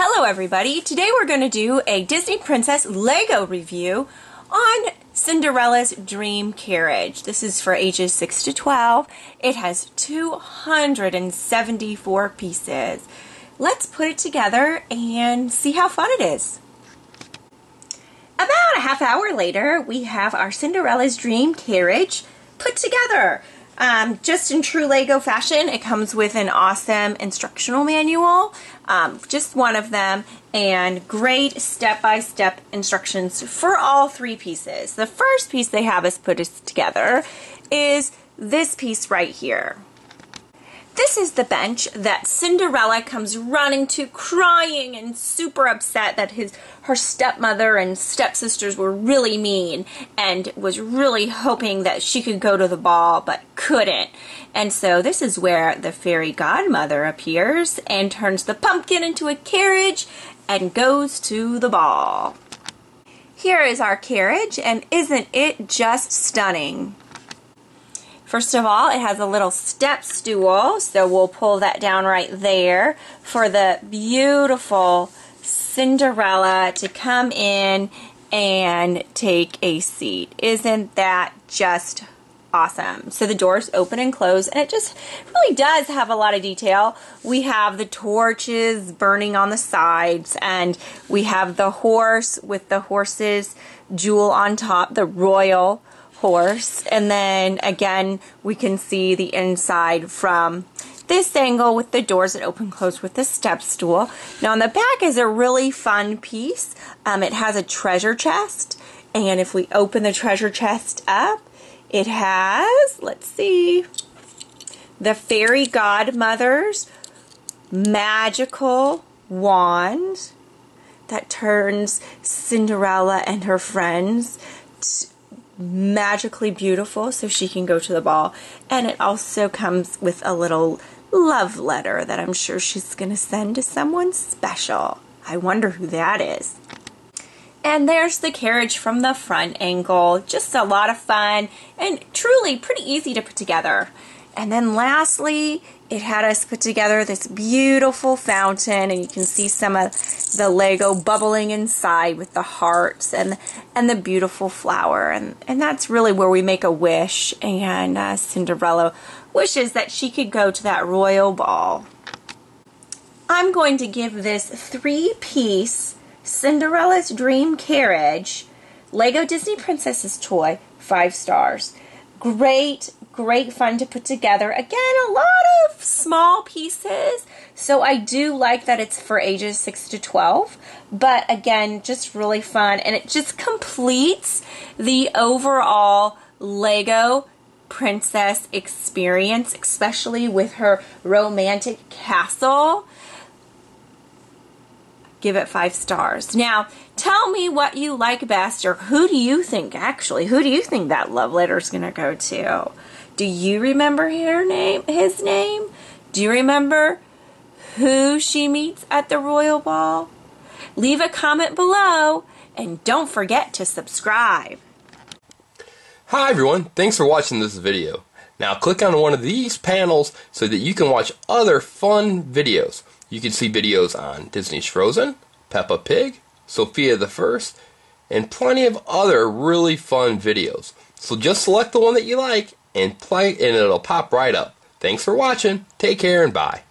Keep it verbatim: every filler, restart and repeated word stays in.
Hello everybody, today we're going to do a Disney Princess Lego review on Cinderella's Dream Carriage. This is for ages six to twelve. It has two hundred seventy-four pieces. Let's put it together and see how fun it is. About a half hour later, we have our Cinderella's Dream Carriage put together. Um, just in true Lego fashion, it comes with an awesome instructional manual, um, just one of them, and great step-by-step instructions for all three pieces. The first piece they have us put together is this piece right here. This is the bench that Cinderella comes running to, crying and super upset that his her stepmother and stepsisters were really mean, and was really hoping that she could go to the ball but couldn't. And so this is where the fairy godmother appears and turns the pumpkin into a carriage and goes to the ball. Here is our carriage, and isn't it just stunning? First of all, it has a little step stool, so we'll pull that down right there for the beautiful Cinderella to come in and take a seat. Isn't that just awesome? So the doors open and close, and it just really does have a lot of detail. We have the torches burning on the sides, and we have the horse with the horse's jewel on top, the royal horse, and then again we can see the inside from this angle with the doors that open close with the step stool. Now on the back is a really fun piece. Um, it has a treasure chest, and if we open the treasure chest up, it has, let's see, the fairy godmother's magical wand that turns Cinderella and her friends magically beautiful so she can go to the ball. And it also comes with a little love letter that I'm sure she's going to send to someone special. I wonder who that is. And there's the carriage from the front angle. Just a lot of fun and truly pretty easy to put together. And then lastly, it had us put together this beautiful fountain, and you can see some of the Lego bubbling inside with the hearts and and the beautiful flower. And, and that's really where we make a wish, and uh, Cinderella wishes that she could go to that royal ball. I'm going to give this three-piece Cinderella's Dream Carriage Lego Disney Princess's toy five stars. Great, great fun to put together. Again, a lot of small pieces, so I do like that it's for ages six to twelve, but again, just really fun, and it just completes the overall Lego princess experience, especially with her romantic castle. Give it five stars. Now, tell me what you like best, or who do you think, actually, who do you think that love letter is going to go to? Do you remember her name, his name? Do you remember who she meets at the royal ball? Leave a comment below, and don't forget to subscribe. Hi, everyone. Thanks for watching this video. Now, click on one of these panels so that you can watch other fun videos. You can see videos on Disney's Frozen, Peppa Pig, Sofia the First, and plenty of other really fun videos. So just select the one that you like and play, and it'll pop right up. Thanks for watching. Take care and bye.